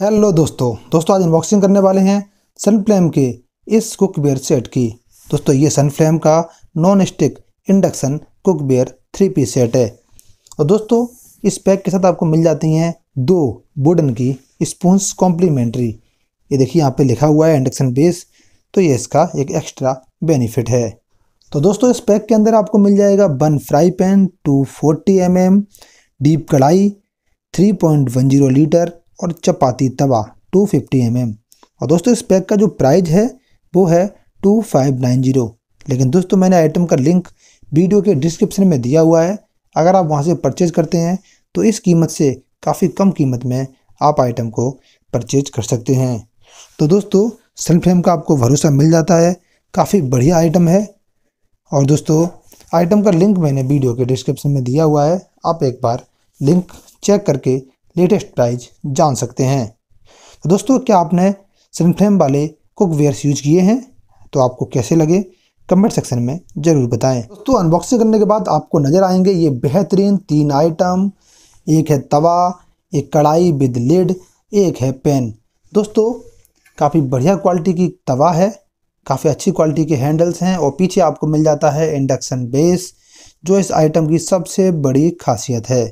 Hello दोस्तों आज unboxing करने वाले हैं सनफ्लेम के इस कुकवेयर सेट की। दोस्तों ये सनफ्लेम का non stick induction cookware 3 piece set है और दोस्तों इस पैक के साथ आपको मिल जाती हैं 2 वुडन की स्पूंस कॉम्प्लीमेंट्री। ये देखिए यहाँ पे लिखा हुआ है इंडक्शन बेस, तो ये इसका एक एक्स्ट्रा बेनिफिट है। तो दोस्तों इस पैक के अंदर आपको मिल जाएगा 1 फ्राई पैन, 240 mm डीप कढ़ाई, 3.10 लीटर और चपाती तवा 250 mm। और दोस्तों इस पैक का जो प्राइस है वो है 2590। लेकिन दोस्तों मैंने आइटम का लिंक वीडियो के डिस्क्रिप्शन में दिया हुआ है, अगर आप वहां से परचेज करते हैं तो इस कीमत से काफ़ी कम कीमत में आप आइटम को परचेज कर सकते हैं। तो दोस्तों सनफ्लेम का आपको भरोसा मिल जाता है, काफ़ी बढ़िया आइटम है। और दोस्तों आइटम का लिंक मैंने वीडियो के डिस्क्रिप्शन में दिया हुआ है, आप एक बार लिंक चेक करके लेटेस्ट प्राइस जान सकते हैं। तो दोस्तों क्या आपने सनफ्लेम वाले कुकवेयर्स यूज किए हैं, तो आपको कैसे लगे कमेंट सेक्शन में ज़रूर बताएं। दोस्तों अनबॉक्सिंग करने के बाद आपको नज़र आएंगे ये बेहतरीन 3 आइटम। एक है तवा, एक कढ़ाई विद लिड, एक है पैन। दोस्तों काफ़ी बढ़िया क्वालिटी की तवा है, काफ़ी अच्छी क्वालिटी के हैंडल्स हैं और पीछे आपको मिल जाता है इंडक्शन बेस, जो इस आइटम की सबसे बड़ी खासियत है।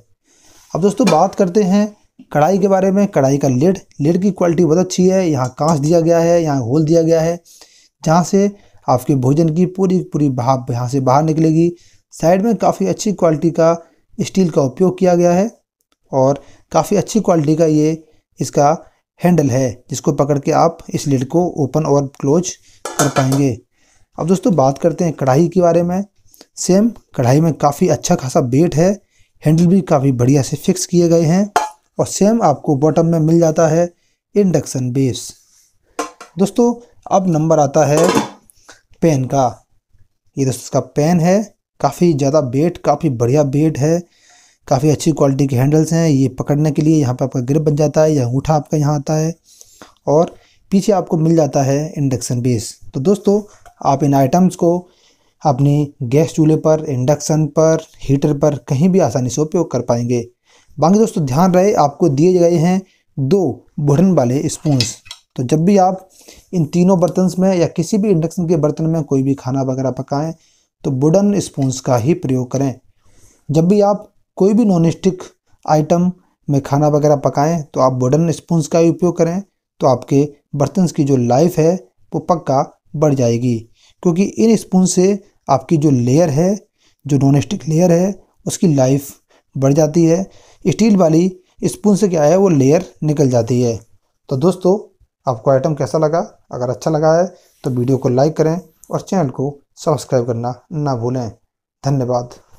अब दोस्तों बात करते हैं कढ़ाई के बारे में। कढ़ाई का लिड की क्वालिटी बहुत अच्छी है। यहाँ कांच दिया गया है, यहाँ होल दिया गया है, जहाँ से आपके भोजन की पूरी भाप यहाँ से बाहर निकलेगी। साइड में काफ़ी अच्छी क्वालिटी का स्टील का उपयोग किया गया है और काफ़ी अच्छी क्वालिटी का ये इसका हैंडल है, जिसको पकड़ के आप इस लिड को ओपन और क्लोज कर पाएंगे। अब दोस्तों बात करते हैं कढ़ाई के बारे में। सेम कढ़ाई में काफ़ी अच्छा खासा वेट है, हैंडल भी काफ़ी बढ़िया से फिक्स किए गए हैं और सेम आपको बॉटम में मिल जाता है इंडक्शन बेस। दोस्तों अब नंबर आता है पैन का। ये दोस्तों इसका पैन है, काफ़ी ज़्यादा वेट, काफ़ी बढ़िया वेट है, काफ़ी अच्छी क्वालिटी के हैंडल्स हैं। ये पकड़ने के लिए यहाँ पर आपका ग्रिप बन जाता है या अंगूठा आपका यहाँ आता है और पीछे आपको मिल जाता है इंडक्शन बेस। तो दोस्तों आप इन आइटम्स को अपने गैस चूल्हे पर, इंडक्शन पर, हीटर पर कहीं भी आसानी से उपयोग कर पाएंगे। बाकी दोस्तों ध्यान रहे आपको दिए गए हैं 2 वुडन वाले स्पूंस, तो जब भी आप इन तीनों बर्तन में या किसी भी इंडक्शन के बर्तन में कोई भी खाना वगैरह पकाएं तो वुडन स्पूंस का ही प्रयोग करें। जब भी आप कोई भी नॉन स्टिक आइटम में खाना वगैरह पकाएं तो आप वुडन स्पूंस का ही उपयोग करें, तो आपके बर्तन की जो लाइफ है वो पक्का बढ़ जाएगी, क्योंकि इन स्पून से आपकी जो लेयर है, जो नॉन स्टिक लेयर है, उसकी लाइफ बढ़ जाती है। स्टील वाली स्पून से क्या है, वो लेयर निकल जाती है। तो दोस्तों आपको आइटम कैसा लगा? अगर अच्छा लगा है तो वीडियो को लाइक करें और चैनल को सब्सक्राइब करना ना भूलें। धन्यवाद।